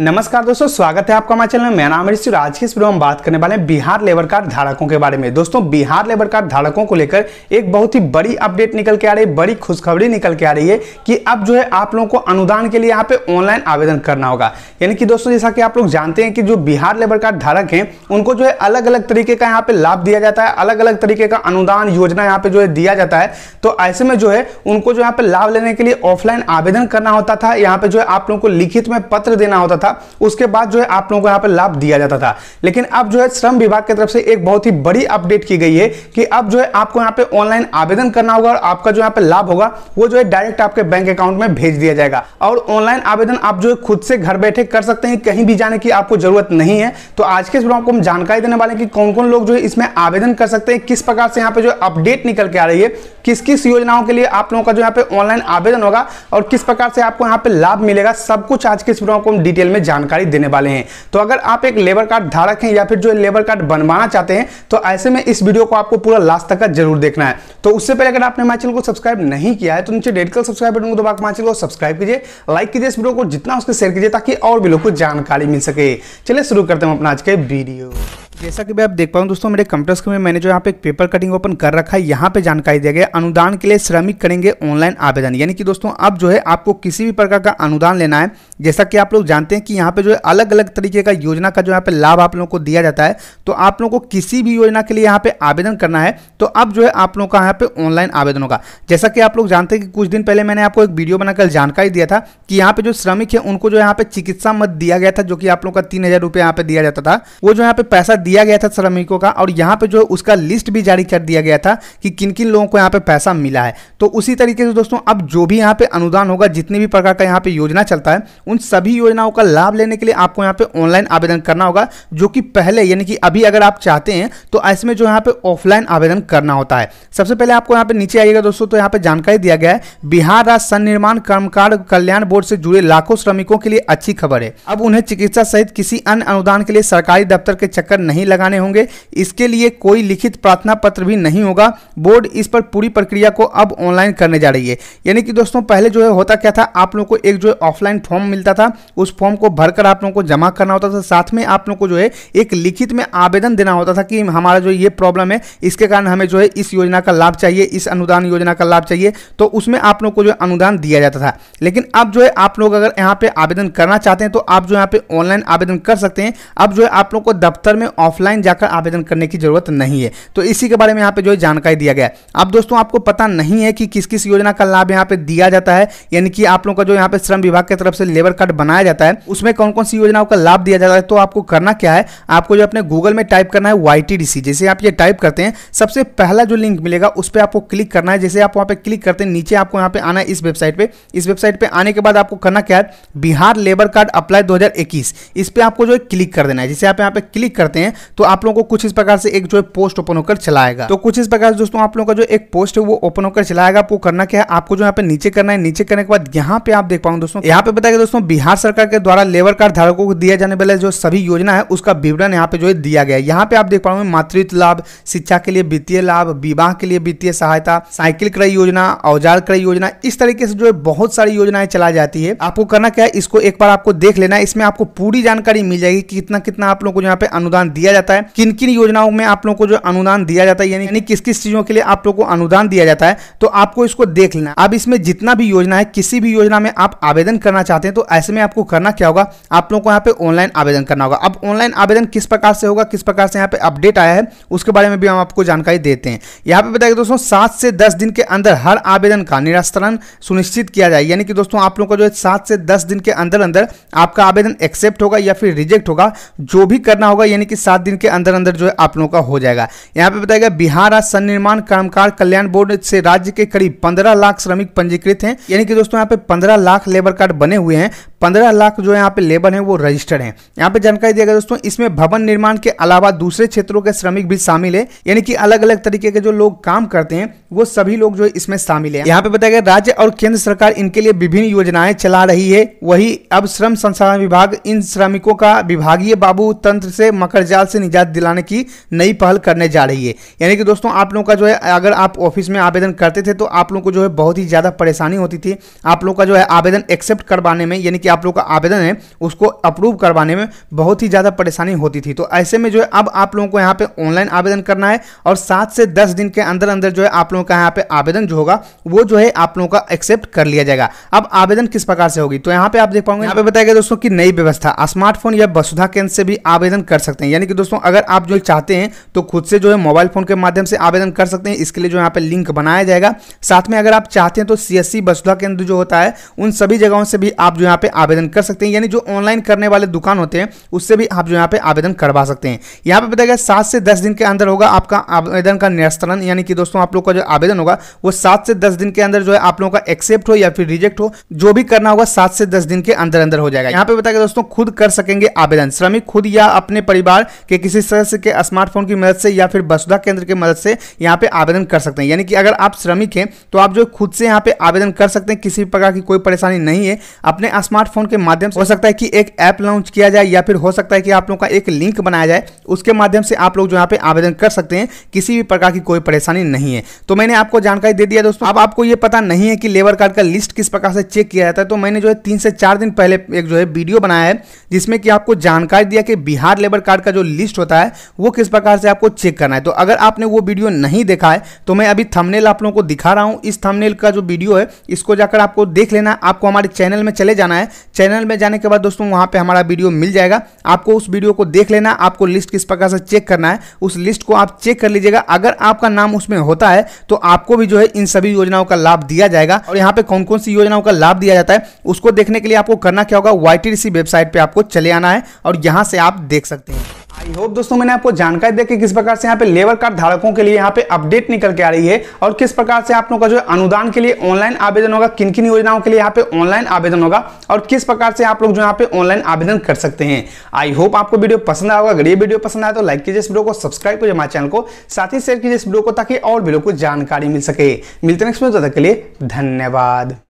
नमस्कार दोस्तों, स्वागत है आपका हमारे चैनल में। मेरा नाम है ऋषि। आज के इस वीडियो में हम बात करने वाले हैं बिहार लेबर कार्ड धारकों के बारे में। दोस्तों, बिहार लेबर कार्ड धारकों को लेकर एक बहुत ही बड़ी अपडेट निकल के आ रही है, बड़ी खुशखबरी निकल के आ रही है कि अब जो है आप लोगों को अनुदान के लिए यहाँ पे ऑनलाइन आवेदन करना होगा। यानी कि दोस्तों, जैसा कि आप लोग जानते हैं कि जो बिहार लेबर कार्ड धारक हैं उनको जो है अलग अलग तरीके का यहाँ पे लाभ दिया जाता है, अलग अलग तरीके का अनुदान योजना यहाँ पे जो है दिया जाता है। तो ऐसे में जो है उनको जो यहाँ पे लाभ लेने के लिए ऑफलाइन आवेदन करना होता था, यहाँ पे जो है आप लोगों को लिखित में पत्र देना होता था, उसके बाद जो है आप लोगों को यहाँ पे लाभ दिया जाता था। लेकिन अब जो है श्रम विभाग की तरफ से एक बहुत ही बड़ी अपडेट की गई है कि अब जो है आपको यहाँ पे ऑनलाइन आवेदन करना होगा और आपका जो यहाँ पे लाभ होगा वो जो है डायरेक्ट आपके बैंक अकाउंट में भेज दिया जाएगा। और ऑनलाइन आवेदन आप जो है खुद से घर बैठे कर सकते हैं, कहीं भी जाने की आपको जरूरत नहीं है। तो आज के इस वीडियो में आपको हम जानकारी देने वाले हैं कि कौन कौन लोग जो है इसमें आवेदन कर सकते हैं, किस प्रकार से यहाँ पे जो अपडेट निकल के आ रही है, किस किस योजनाओं के लिए आप लोगों का जो यहाँ पे ऑनलाइन आवेदन होगा और किस प्रकार से आपको यहाँ पे लाभ मिलेगा। सब कुछ आज के इस वीडियो में हम डिटेल में जानकारी देने वाले हैं। तो अगर आप एक लेबर कार्ड धारक हैं या फिर जो लेबर कार्ड बनवाना चाहते हैं तो ऐसे में इस वीडियो को आपको पूरा लास्ट तक जरूर देखना है। तो उससे पहले अगर आपने हमारे चैनल को सब्सक्राइब नहीं किया है तो नीचे रेड कलर सब्सक्राइब बटन को दबाकर हमारे चैनल को सब्सक्राइब कीजिए, लाइक कीजिए, इस वीडियो को जितना उसके शेयर कीजिए ताकि और भी लोगों को जानकारी मिल सके। चलिए शुरू करते हैं अपना आज के वीडियो। जैसा कि मैं आप देख पाऊँ दोस्तों, मेरे कंप्यूटर स्क्रीन में मैंने जो यहाँ पे एक पेपर कटिंग ओपन कर रखा है। यहाँ पे जानकारी दिया गया अनुदान के लिए श्रमिक करेंगे ऑनलाइन आवेदन। यानी कि दोस्तों, अब जो है आपको किसी भी प्रकार का अनुदान लेना है। जैसा कि आप लोग जानते हैं कि यहाँ पे जो है अलग अलग तरीके का योजना का जो यहाँ पे लाभ आप लोगों को दिया जाता है, तो आप लोगों को किसी भी योजना के लिए यहाँ पे आवेदन करना है। तो अब जो है आप लोगों का यहाँ पे ऑनलाइन आवेदन होगा। जैसा कि आप लोग जानते हैं कि कुछ दिन पहले मैंने आपको एक वीडियो बनाकर जानकारी दिया था कि यहाँ पे जो श्रमिक है उनको जो यहाँ पे चिकित्सा मद दिया गया था, जो कि आप लोगों का 3000 रुपये यहाँ पे दिया जाता था, वो जो यहाँ पे पैसा दिया गया था श्रमिकों का। और यहाँ पे जो है उसका लिस्ट भी जारी कर दिया गया था कि किन किन लोगों को यहाँ पे पैसा मिला है। तो उसी तरीके से दोस्तों, अब जो भी यहाँ पे अनुदान होगा, जितने भी प्रकार का यहाँ पे योजना चलता है, उन सभी योजनाओं का लाभ लेने के लिए आपको यहाँ पे ऑनलाइन आवेदन करना होगा, जो कि पहले यानी कि अभी अगर आप चाहते हैं तो ऐसे में जो यहाँ पे ऑफलाइन आवेदन करना होता है। सबसे पहले आपको यहाँ पे नीचे आइएगा दोस्तों, तो यहाँ पे जानकारी दिया गया है बिहार राज्य सन्न निर्माण कर्मकार कल्याण बोर्ड से जुड़े लाखों श्रमिकों के लिए अच्छी खबर है। अब उन्हें चिकित्सा सहित किसी अन्य अनुदान के लिए सरकारी दफ्तर के चक्कर नहीं लगाने होंगे। इसके लिए कोई लिखित प्रार्थना पत्र भी नहीं होगा। बोर्ड इस पर पूरी प्रक्रिया को अब ऑनलाइन करने जा रही है। यानी कि दोस्तों, पहले जो है होता क्या था, आप लोगों को एक जो है ऑफलाइन फॉर्म मिलता था, उस फॉर्म को भरकर आप लोगों को जमा करना होता था। साथ में आप लोगों को जो है एक लिखित में आवेदन देना होता था कि हमारा जो ये प्रॉब्लम है, इसके कारण हमें जो है इस योजना का लाभ चाहिए, इस अनुदान योजना का लाभ चाहिए। तो उसमें आप लोगों को जो अनुदान दिया जाता था। लेकिन अब जो है आप लोग अगर यहाँ पे आवेदन करना चाहते हैं तो आप जो यहाँ पे ऑनलाइन आवेदन कर सकते हैं। अब जो है आप लोग को दफ्तर में ऑफलाइन जाकर आवेदन करने की जरूरत नहीं है। तो इसी के बारे में यहाँ पे जो है जानकारी दिया गया है। अब दोस्तों, आपको पता नहीं है कि किस किस योजना का लाभ यहाँ पे दिया जाता है, यानी कि आप लोगों का जो यहाँ पे श्रम विभाग की तरफ से लेबर कार्ड बनाया जाता है उसमें कौन कौन सी योजनाओं का लाभ दिया जाता है। तो आपको करना क्या है, आपको जो अपने गूगल में टाइप करना है YTDC। जैसे आप ये टाइप करते हैं, सबसे पहला जो लिंक मिलेगा उस पर आपको क्लिक करना है। जैसे आप वहाँ पे क्लिक करते हैं, नीचे आपको यहाँ पे आना है इस वेबसाइट पे। इस वेबसाइट पे आने के बाद आपको करना क्या है, बिहार लेबर कार्ड अप्लाई 2021, इस पर आपको जो है क्लिक कर देना है। जैसे आप यहाँ पे क्लिक करते हैं तो आप लोगों को कुछ इस प्रकार से एक जो है पोस्ट ओपन होकर चलाएगा। तो कुछ इस प्रकार से दोस्तों आप लोगों का जो एक पोस्ट है वो ओपन होकर चलाएगा। आपको करना क्या है, आपको जो यहाँ पे नीचे करना है। नीचे करने के बाद यहाँ पे आप देख पाओ दोस्तों, यहाँ पे बताया दोस्तों बिहार सरकार के द्वारा लेबर कार्ड धारकों को दिया जाने वाला जो सभी योजना है उसका विवरण यहाँ पे जो है दिया गया है। यहाँ पे आप देख पाओगे मातृत्व लाभ, शिक्षा के लिए वित्तीय लाभ, विवाह के लिए वित्तीय सहायता, साइकिल क्रय योजना, औजार क्रय योजना, इस तरीके से जो है बहुत सारी योजनाएं चलाई जाती है। आपको करना क्या है, इसको एक बार आपको देख लेना है। इसमें आपको पूरी जानकारी मिल जाएगी कि कितना कितना आप लोगों को यहाँ पे अनुदान दिया जाता है, किन किन योजनाओं में आप लोगों को जो अनुदान दिया जाता है, यानी किस किस चीजों के लिए आप लोगों को अनुदान दिया जाता है। तो आपको इसको देख लेना। अब इसमें जितना भी योजना है, किसी भी योजना में आप आवेदन करना चाहते हैं तो ऐसे में आपको करना क्या होगा, आप लोगों को यहाँ पे ऑनलाइन आवेदन करना होगा। अब ऑनलाइन आवेदन किस प्रकार से होगा, किस प्रकार से यहाँ पे अपडेट आया है, उसके बारे में भी हम आपको जानकारी देते हैं। यहाँ पे बताइए दोस्तों, 7 से 10 दिन के अंदर हर आवेदन का निराकरण सुनिश्चित किया जाए। यानी कि दोस्तों आप लोगों को जो है 7 से 10 दिन के अंदर अंदर आपका आवेदन एक्सेप्ट होगा या फिर रिजेक्ट होगा, जो भी करना होगा, यानी कि 7 दिन के अंदर अंदर जो है आप लोगों का हो जाएगा। यहाँ पे बताया गया बिहार राज्य सन्न निर्माण कर्मकार कल्याण बोर्ड से राज्य के करीब 15 लाख श्रमिक पंजीकृत हैं। यानी कि दोस्तों यहाँ पे 15 लाख लेबर कार्ड बने हुए हैं, 15 लाख जो यहाँ पे लेबर हैं वो रजिस्टर्ड हैं। यहाँ पे जानकारी दिया गया दोस्तों, इसमें भवन निर्माण के अलावा दूसरे क्षेत्रों के श्रमिक भी शामिल है। यानी कि अलग अलग तरीके के जो लोग काम करते हैं वो सभी लोग जो है इसमें शामिल है। यहाँ पे बताया गया राज्य और केंद्र सरकार इनके लिए विभिन्न योजनाएं चला रही है। वही अब श्रम संसाधन विभाग इन श्रमिकों का विभागीय बाबू तंत्र से मकरजाल हड़ताल से निजात दिलाने की नई पहल करने जा रही है। यानी कि दोस्तों आप लोगों का जो है, अगर आप ऑफिस में आवेदन करते थे तो आप लोगों को जो है बहुत ही ज़्यादा परेशानी होती थी। आप लोगों का जो है आवेदन एक्सेप्ट करवाने में, यानी कि आप लोगों का आवेदन है उसको अप्रूव करवाने में बहुत ही ज़्यादा परेशानी होती थी। तो ऐसे में जो है अब आप लोगों को यहाँ पे ऑनलाइन आवेदन करना है और 7 से 10 दिन के अंदर अंदर जो है आप लोगों का यहाँ पे आवेदन जो होगा वो जो है आप लोगों का एक्सेप्ट कर लिया जाएगा। अब आवेदन किस प्रकार से होगी तो यहाँ पे आप देख पाओगे, यहाँ पे बताया गया दोस्तों की नई व्यवस्था, स्मार्टफोन या वसुधा केंद्र से भी आवेदन कर सकते हैं। यानी कि दोस्तों अगर आप जो चाहते हैं तो खुद से जो है मोबाइल फोन के माध्यम से आवेदन कर सकते हैं, इसके लिए जो यहाँ पे लिंक बनाया जाएगा। साथ में अगर आप चाहते हैं तो CSC वसुधा केंद्र जो होता है उन सभी जगहों से भी आप जो यहाँ पे आवेदन कर सकते हैं, यानी जो ऑनलाइन करने वाले दुकान होते हैं उससे भी आप जो यहाँ पे आवेदन करवा सकते हैं। यहाँ पे बताया गया 7 से 10 दिन के अंदर होगा आपका आवेदन का निरस्तारण, यानी कि दोस्तों आप लोग का जो आवेदन होगा वो 7 से 10 दिन के अंदर जो है आप लोगों का एक्सेप्ट हो या फिर रिजेक्ट हो, जो भी करना होगा 7 से 10 दिन के अंदर अंदर हो जाएगा। यहाँ पे बताया गया दोस्तों खुद कर सकेंगे आवेदन, श्रमिक खुद या अपने परिवार के किसी सदस्य के स्मार्टफोन की मदद से या फिर वसुधा केंद्र की मदद से यहाँ पे आवेदन कर सकते हैं। यानी कि अगर आप श्रमिक हैं तो आप जो खुद से यहाँ पे आवेदन कर सकते हैं, किसी प्रकार की कोई परेशानी नहीं है। अपने स्मार्टफोन के माध्यम से हो सकता है कि एक ऐप लॉन्च किया जाए या फिर हो सकता है कि आप लोगों का एक लिंक बनाया जाए, उसके माध्यम से आप लोग जो यहाँ पे आवेदन कर सकते हैं, किसी भी प्रकार की कोई परेशानी नहीं है। तो मैंने आपको जानकारी दे दिया दोस्तों। अब आपको ये पता नहीं है कि लेबर कार्ड का लिस्ट किस प्रकार से चेक किया जाता है, तो मैंने जो है 3 से 4 दिन पहले एक जो है वीडियो बनाया है जिसमें कि आपको जानकारी दिया कि बिहार लेबर कार्ड का जो लिस्ट होता है वो किस प्रकार से आपको चेक करना है। तो अगर आपने वो वीडियो नहीं देखा है तो मैं अभी थंबनेल आप लोगों को दिखा रहा हूँ, इस थंबनेल का जो वीडियो है इसको जाकर आपको देख लेना। आपको हमारे चैनल में चले जाना है, चैनल में जाने के बाद दोस्तों वहाँ पे हमारा वीडियो मिल जाएगा, आपको उस वीडियो को देख लेना। आपको लिस्ट किस प्रकार से चेक करना है उस लिस्ट को आप चेक कर लीजिएगा, अगर आपका नाम उसमें होता है तो आपको भी जो है इन सभी योजनाओं का लाभ दिया जाएगा। और यहाँ पे कौन कौन सी योजनाओं का लाभ दिया जाता है उसको देखने के लिए आपको करना क्या होगा, YTDC वेबसाइट पर आपको चले आना है और यहाँ से आप देख सकते हैं। आई होप दोस्तों मैंने आपको जानकारी देके किस प्रकार से यहाँ पे लेबर कार्ड धारकों के लिए यहाँ पे अपडेट निकल के आ रही है और किस प्रकार से आप लोगों का जो अनुदान के लिए ऑनलाइन आवेदन होगा, किन किन योजनाओं के लिए यहाँ पे ऑनलाइन आवेदन होगा और किस प्रकार से आप लोग जो यहाँ पे ऑनलाइन आवेदन कर सकते हैं। आई होप आपको वीडियो पसंद आएगा। अगर ये वीडियो पसंद आए तो लाइक कीजिए इस वीडियो को, सब्सक्राइब कीजिए हमारे चैनल को, साथ ही शेयर कीजिए इस वीडियो को ताकि और वीडियो को जानकारी मिल सके। मिलते हैं नेक्स्ट वीडियो, तब तक के लिए धन्यवाद।